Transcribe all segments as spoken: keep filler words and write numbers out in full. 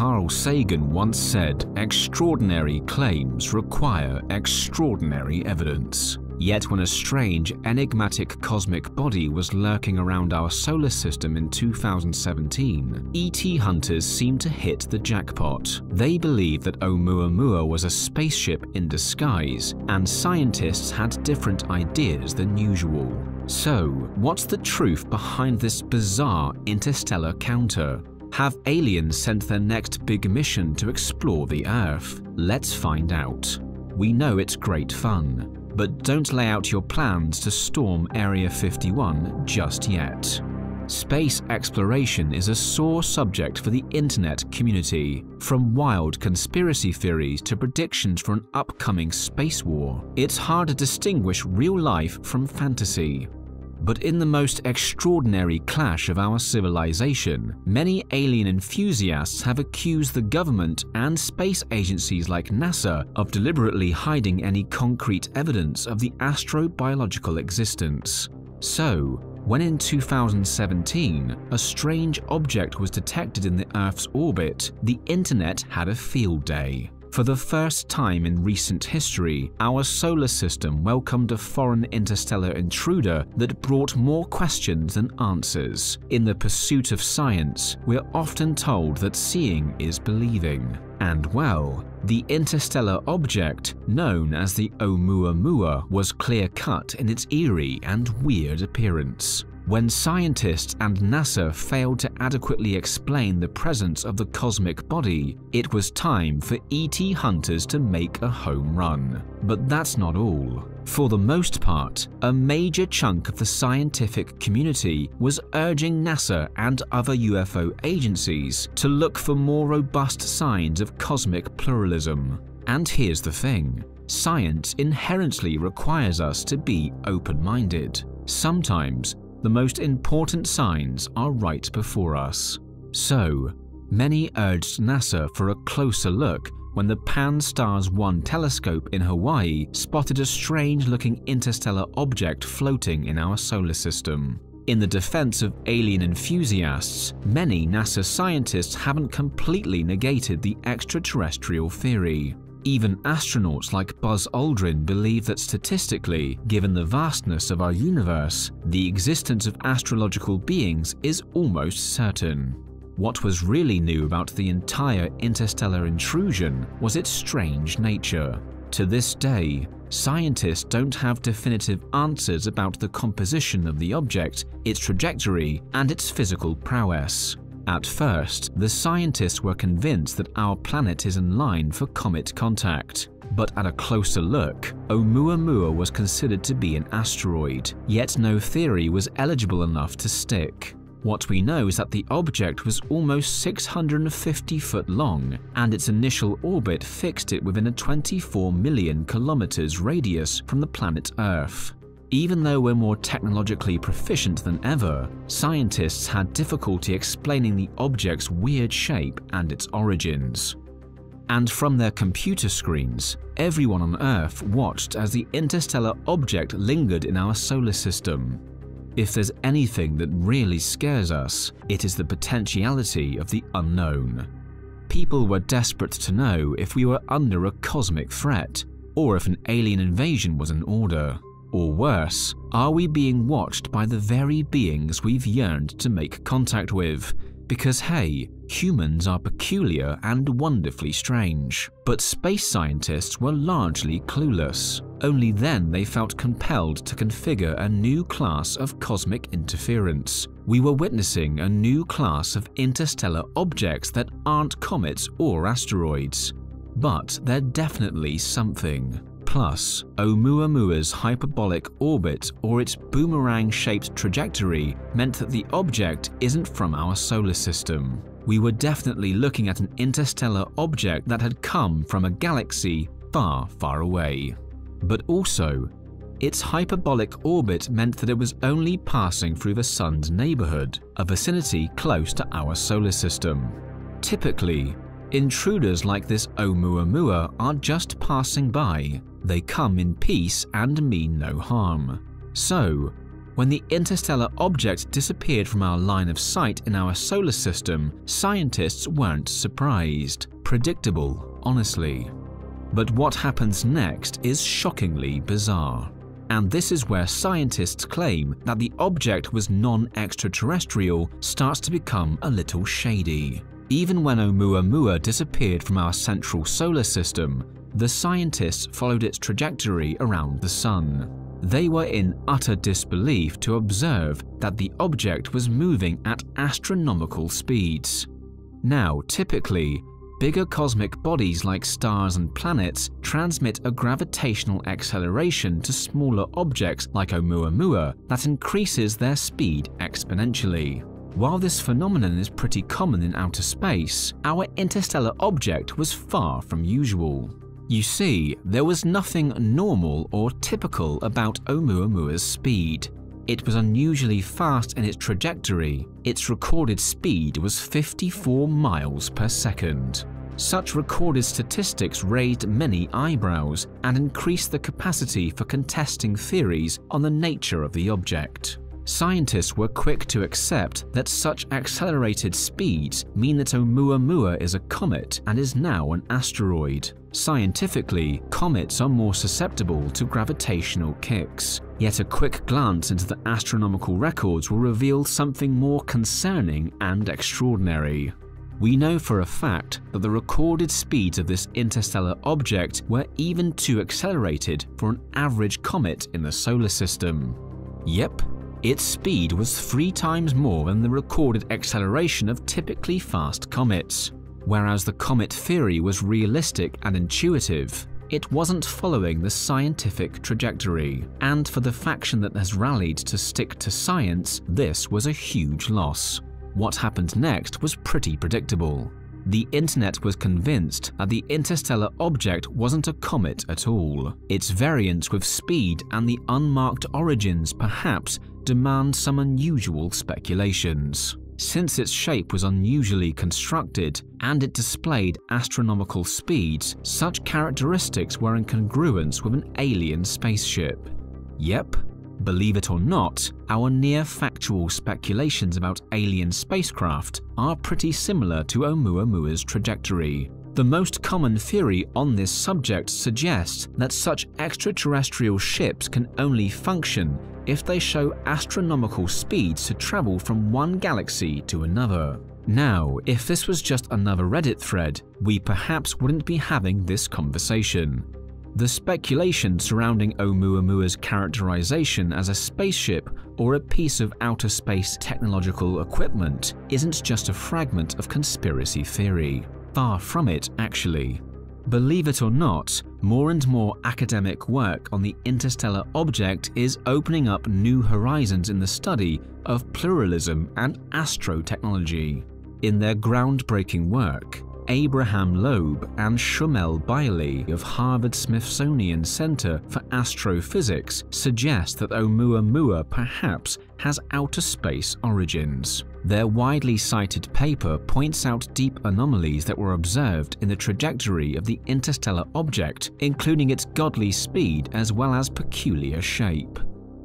Carl Sagan once said, "Extraordinary claims require extraordinary evidence." Yet when a strange, enigmatic cosmic body was lurking around our solar system in two thousand seventeen, E T hunters seemed to hit the jackpot. They believed that Oumuamua was a spaceship in disguise, and scientists had different ideas than usual. So, what's the truth behind this bizarre interstellar encounter? Have aliens sent their next big mission to explore the Earth? Let's find out. We know it's great fun, but don't lay out your plans to storm Area fifty-one just yet. Space exploration is a sore subject for the internet community. From wild conspiracy theories to predictions for an upcoming space war, it's hard to distinguish real life from fantasy. But in the most extraordinary clash of our civilization, many alien enthusiasts have accused the government and space agencies like NASA of deliberately hiding any concrete evidence of the astrobiological existence. So, when in two thousand seventeen, a strange object was detected in the Earth's orbit, the internet had a field day. For the first time in recent history, our solar system welcomed a foreign interstellar intruder that brought more questions than answers. In the pursuit of science, we're often told that seeing is believing. And well, the interstellar object, known as the Oumuamua, was clear-cut in its eerie and weird appearance. When scientists and NASA failed to adequately explain the presence of the cosmic body, it was time for E T hunters to make a home run. But that's not all. For the most part, a major chunk of the scientific community was urging NASA and other U F O agencies to look for more robust signs of cosmic pluralism. And here's the thing. Science inherently requires us to be open-minded. Sometimes, the most important signs are right before us. So, many urged NASA for a closer look when the Pan STARRS one telescope in Hawaii spotted a strange-looking interstellar object floating in our solar system. In the defense of alien enthusiasts, many NASA scientists haven't completely negated the extraterrestrial theory. Even astronauts like Buzz Aldrin believe that statistically, given the vastness of our universe, the existence of astrological beings is almost certain. What was really new about the entire interstellar intrusion was its strange nature. To this day, scientists don't have definitive answers about the composition of the object, its trajectory, and its physical prowess. At first, the scientists were convinced that our planet is in line for comet contact. But at a closer look, Oumuamua was considered to be an asteroid, yet no theory was eligible enough to stick. What we know is that the object was almost six hundred fifty foot long, and its initial orbit fixed it within a twenty-four million kilometers radius from the planet Earth. Even though we're more technologically proficient than ever, scientists had difficulty explaining the object's weird shape and its origins. And from their computer screens, everyone on Earth watched as the interstellar object lingered in our solar system. If there's anything that really scares us, it is the potentiality of the unknown. People were desperate to know if we were under a cosmic threat, or if an alien invasion was in order. Or worse, are we being watched by the very beings we've yearned to make contact with? Because hey, humans are peculiar and wonderfully strange. But space scientists were largely clueless. Only then they felt compelled to configure a new class of cosmic interference. We were witnessing a new class of interstellar objects that aren't comets or asteroids. But they're definitely something. Plus, Oumuamua's hyperbolic orbit or its boomerang-shaped trajectory meant that the object isn't from our solar system. We were definitely looking at an interstellar object that had come from a galaxy far, far away. But also, its hyperbolic orbit meant that it was only passing through the Sun's neighborhood, a vicinity close to our solar system. Typically, intruders like this Oumuamua are just passing by. They come in peace and mean no harm. So, when the interstellar object disappeared from our line of sight in our solar system, scientists weren't surprised. Predictable, honestly. But what happens next is shockingly bizarre. And this is where scientists claim that the object was non-extraterrestrial starts to become a little shady. Even when Oumuamua disappeared from our central solar system, the scientists followed its trajectory around the sun. They were in utter disbelief to observe that the object was moving at astronomical speeds. Now, typically, bigger cosmic bodies like stars and planets transmit a gravitational acceleration to smaller objects like Oumuamua that increases their speed exponentially. While this phenomenon is pretty common in outer space, our interstellar object was far from usual. You see, there was nothing normal or typical about Oumuamua's speed. It was unusually fast in its trajectory. Its recorded speed was fifty-four miles per second. Such recorded statistics raised many eyebrows and increased the capacity for contesting theories on the nature of the object. Scientists were quick to accept that such accelerated speeds mean that Oumuamua is a comet and is now an asteroid. Scientifically, comets are more susceptible to gravitational kicks. Yet a quick glance into the astronomical records will reveal something more concerning and extraordinary. We know for a fact that the recorded speeds of this interstellar object were even too accelerated for an average comet in the solar system. Yep. Its speed was three times more than the recorded acceleration of typically fast comets. Whereas the comet theory was realistic and intuitive, it wasn't following the scientific trajectory. And for the faction that has rallied to stick to science, this was a huge loss. What happened next was pretty predictable. The internet was convinced that the interstellar object wasn't a comet at all. Its variance with speed and the unmarked origins perhaps demand some unusual speculations. Since its shape was unusually constructed and it displayed astronomical speeds, such characteristics were in congruence with an alien spaceship. Yep. Believe it or not, our near-factual speculations about alien spacecraft are pretty similar to Oumuamua's trajectory. The most common theory on this subject suggests that such extraterrestrial ships can only function if they show astronomical speeds to travel from one galaxy to another. Now, if this was just another Reddit thread, we perhaps wouldn't be having this conversation. The speculation surrounding Oumuamua's characterization as a spaceship or a piece of outer space technological equipment isn't just a fragment of conspiracy theory. Far from it, actually. Believe it or not, more and more academic work on the interstellar object is opening up new horizons in the study of pluralism and astrotechnology. In their groundbreaking work, Abraham Loeb and Shmuel Bailey of Harvard-Smithsonian Center for Astrophysics suggest that Oumuamua perhaps has outer space origins. Their widely cited paper points out deep anomalies that were observed in the trajectory of the interstellar object, including its godly speed as well as peculiar shape.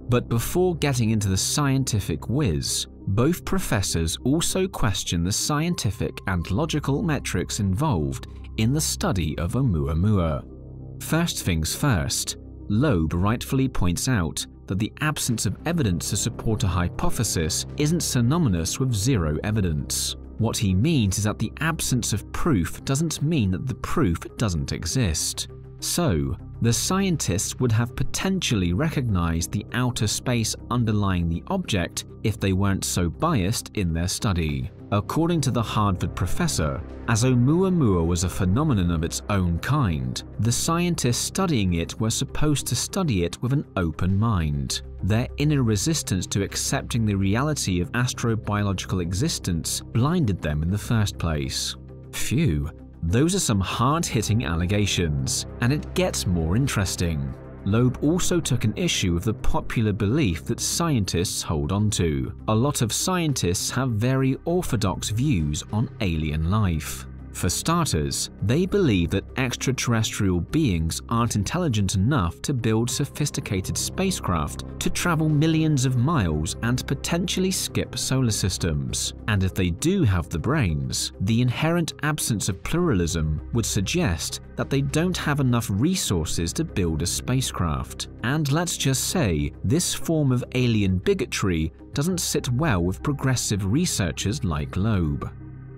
But before getting into the scientific whiz, both professors also question the scientific and logical metrics involved in the study of Oumuamua. First things first, Loeb rightfully points out that the absence of evidence to support a hypothesis isn't synonymous with zero evidence. What he means is that the absence of proof doesn't mean that the proof doesn't exist. So, the scientists would have potentially recognized the outer space underlying the object if they weren't so biased in their study. According to the Harvard professor, as Oumuamua was a phenomenon of its own kind, the scientists studying it were supposed to study it with an open mind. Their inner resistance to accepting the reality of astrobiological existence blinded them in the first place. Phew. Those are some hard-hitting allegations, and it gets more interesting. Loeb also took an issue with the popular belief that scientists hold on to. A lot of scientists have very orthodox views on alien life. For starters, they believe that extraterrestrial beings aren't intelligent enough to build sophisticated spacecraft to travel millions of miles and potentially skip solar systems. And if they do have the brains, the inherent absence of pluralism would suggest that they don't have enough resources to build a spacecraft. And let's just say, this form of alien bigotry doesn't sit well with progressive researchers like Loeb.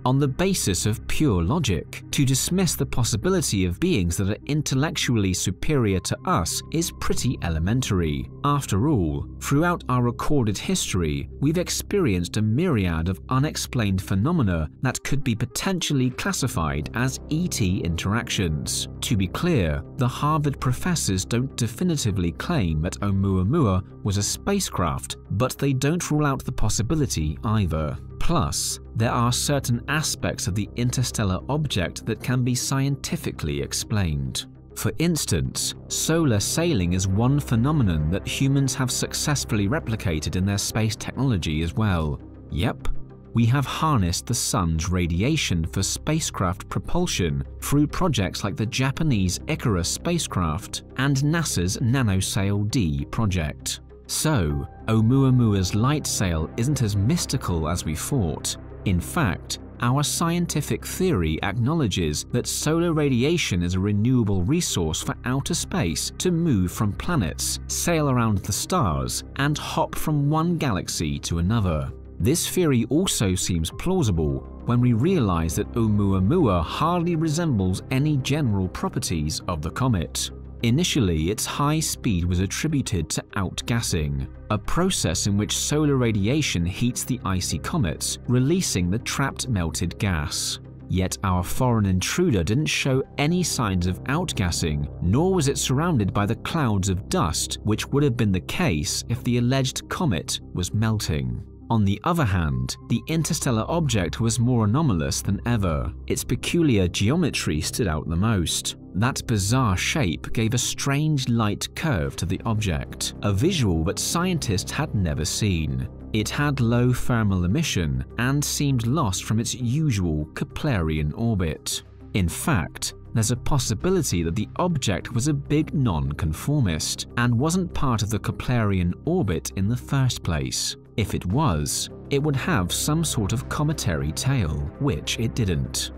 On the basis of pure logic, to dismiss the possibility of beings that are intellectually superior to us is pretty elementary. After all, throughout our recorded history, we've experienced a myriad of unexplained phenomena that could be potentially classified as E T interactions. To be clear, the Harvard professors don't definitively claim that Oumuamua was a spacecraft, but they don't rule out the possibility either. Plus, there are certain aspects of the interstellar object that can be scientifically explained. For instance, solar sailing is one phenomenon that humans have successfully replicated in their space technology as well. Yep, we have harnessed the sun's radiation for spacecraft propulsion through projects like the Japanese IKAROS spacecraft and NASA's Nanosail D project. So, Oumuamua's light sail isn't as mystical as we thought. In fact, our scientific theory acknowledges that solar radiation is a renewable resource for outer space to move from planets, sail around the stars, and hop from one galaxy to another. This theory also seems plausible when we realize that Oumuamua hardly resembles any general properties of the comet. Initially, its high speed was attributed to outgassing, a process in which solar radiation heats the icy comets, releasing the trapped melted gas. Yet our foreign intruder didn't show any signs of outgassing, nor was it surrounded by the clouds of dust, which would have been the case if the alleged comet was melting. On the other hand, the interstellar object was more anomalous than ever. Its peculiar geometry stood out the most. That bizarre shape gave a strange light curve to the object, a visual that scientists had never seen. It had low thermal emission and seemed lost from its usual Keplerian orbit. In fact, there's a possibility that the object was a big non-conformist and wasn't part of the Keplerian orbit in the first place. If it was, it would have some sort of cometary tail, which it didn't.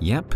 Yep,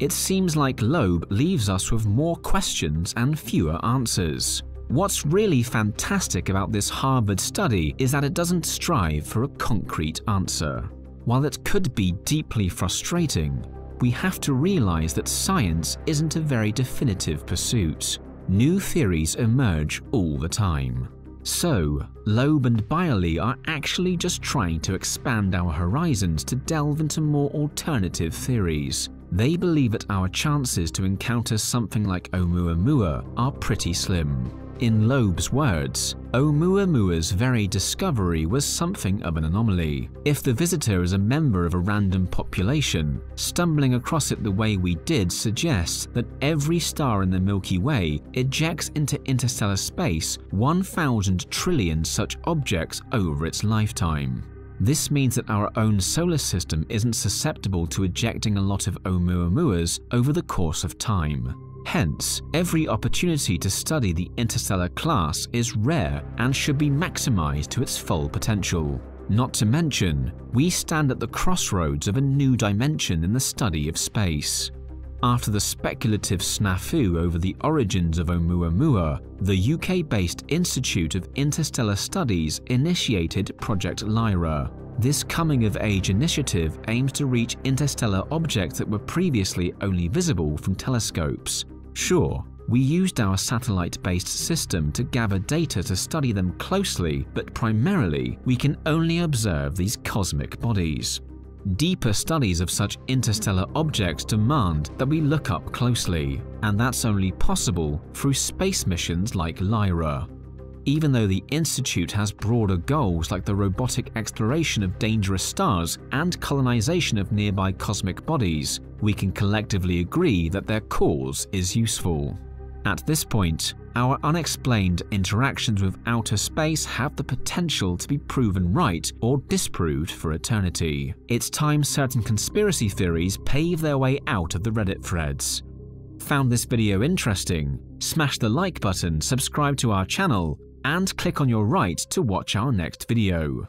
it seems like Loeb leaves us with more questions and fewer answers. What's really fantastic about this Harvard study is that it doesn't strive for a concrete answer. While it could be deeply frustrating, we have to realize that science isn't a very definitive pursuit. New theories emerge all the time. So, Loeb and Bailey are actually just trying to expand our horizons to delve into more alternative theories. They believe that our chances to encounter something like Oumuamua are pretty slim. In Loeb's words, Oumuamua's very discovery was something of an anomaly. If the visitor is a member of a random population, stumbling across it the way we did suggests that every star in the Milky Way ejects into interstellar space one thousand trillion such objects over its lifetime. This means that our own solar system isn't susceptible to ejecting a lot of Oumuamuas over the course of time. Hence, every opportunity to study the interstellar class is rare and should be maximized to its full potential. Not to mention, we stand at the crossroads of a new dimension in the study of space. After the speculative snafu over the origins of Oumuamua, the U K-based Institute of Interstellar Studies initiated Project Lyra. This coming-of-age initiative aims to reach interstellar objects that were previously only visible from telescopes. Sure, we used our satellite-based system to gather data to study them closely, but primarily we can only observe these cosmic bodies. Deeper studies of such interstellar objects demand that we look up closely, and that's only possible through space missions like Lyra. Even though the Institute has broader goals like the robotic exploration of dangerous stars and colonization of nearby cosmic bodies, we can collectively agree that their cause is useful. At this point, Our unexplained interactions with outer space have the potential to be proven right or disproved for eternity. It's time certain conspiracy theories pave their way out of the Reddit threads. Found this video interesting? Smash the like button, subscribe to our channel, and click on your right to watch our next video.